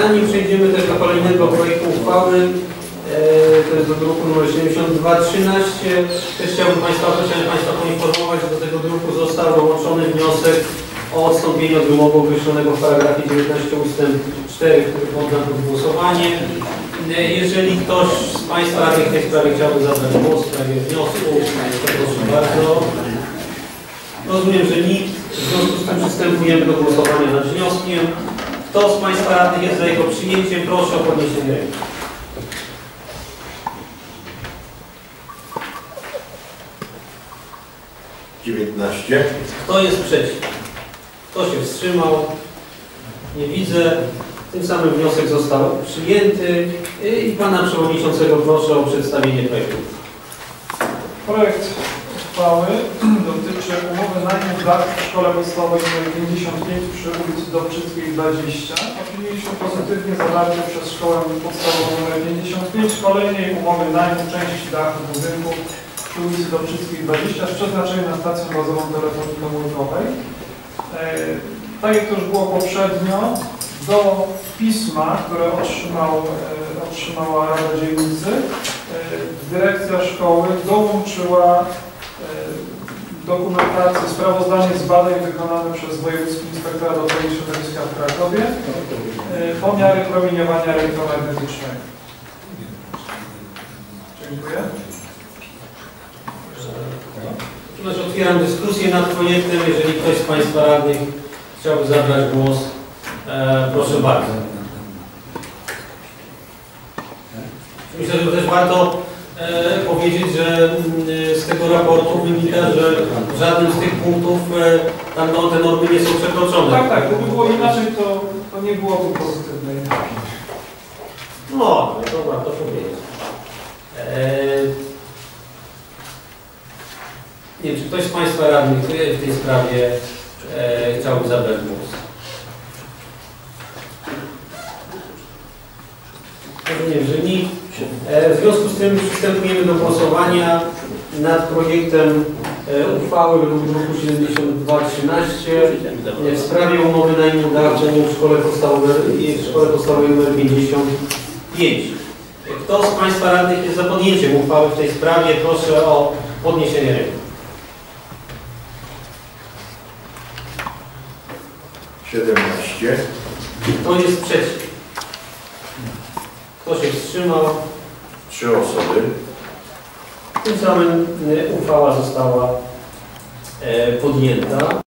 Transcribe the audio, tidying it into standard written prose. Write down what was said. Zanim przejdziemy też do kolejnego projektu uchwały, to jest do druku nr 7213, też chciałbym Państwa poinformować, że do tego druku został dołączony wniosek o odstąpienie od wymogu określonego w paragrafie 19 ust. 4, który poddam pod głosowanie. Jeżeli ktoś z Państwa w tej sprawie chciałby zabrać głos w sprawie wniosku, to proszę bardzo. Rozumiem, że nikt. W związku z tym przystępujemy do głosowania nad wnioskiem. Kto z Państwa radnych jest za jego przyjęciem, proszę o podniesienie ręki. Kto jest przeciw? Kto się wstrzymał? Nie widzę. Tym samym wniosek został przyjęty. I Pana Przewodniczącego proszę o przedstawienie projektu. Projekt uchwały dotyczy umowy najmu brak w Szkole Podstawowej nr 55 przy ulicy Dobczyckiej 20. Opinieliśmy pozytywnie zawarcie przez Szkołę Podstawową nr 55 kolejnej umowy najmu części dachu budynku przy ulicy Dobczyckiej 20 z przeznaczeniem na stację bazową telefonii komórkowej. Tak jak to już było poprzednio, do pisma, które otrzymała Rada Dzielnicy, dyrekcja szkoły dołączyła dokumentację, sprawozdanie z badań wykonane przez Wojewódzki Inspektorat Ochrony Środowiska w Krakowie, pomiary promieniowania elektromagnetycznego. Dziękuję. Otwieram dyskusję nad projektem. Jeżeli ktoś z Państwa radnych chciałby zabrać głos, proszę bardzo. Myślę, że też warto powiedzieć, że z tego raportu wynika, że w żadnym z tych punktów tam te normy nie są przekroczone. Tak, tak, gdyby było inaczej, to nie byłoby pozytywne. No, to warto powiedzieć. Nie wiem, czy ktoś z Państwa radnych w tej sprawie chciałby zabrać głos? Pewnie, że nikt. W związku z tym przystępujemy do głosowania nad projektem uchwały w druku 7213 w sprawie umowy najmu dachu w Szkole Podstawowej nr 55. Kto z Państwa radnych jest za podjęciem uchwały w tej sprawie? Proszę o podniesienie ręki. 17. Kto jest przeciw? Kto się wstrzymał? 3 osoby. Tym samym uchwała została podjęta.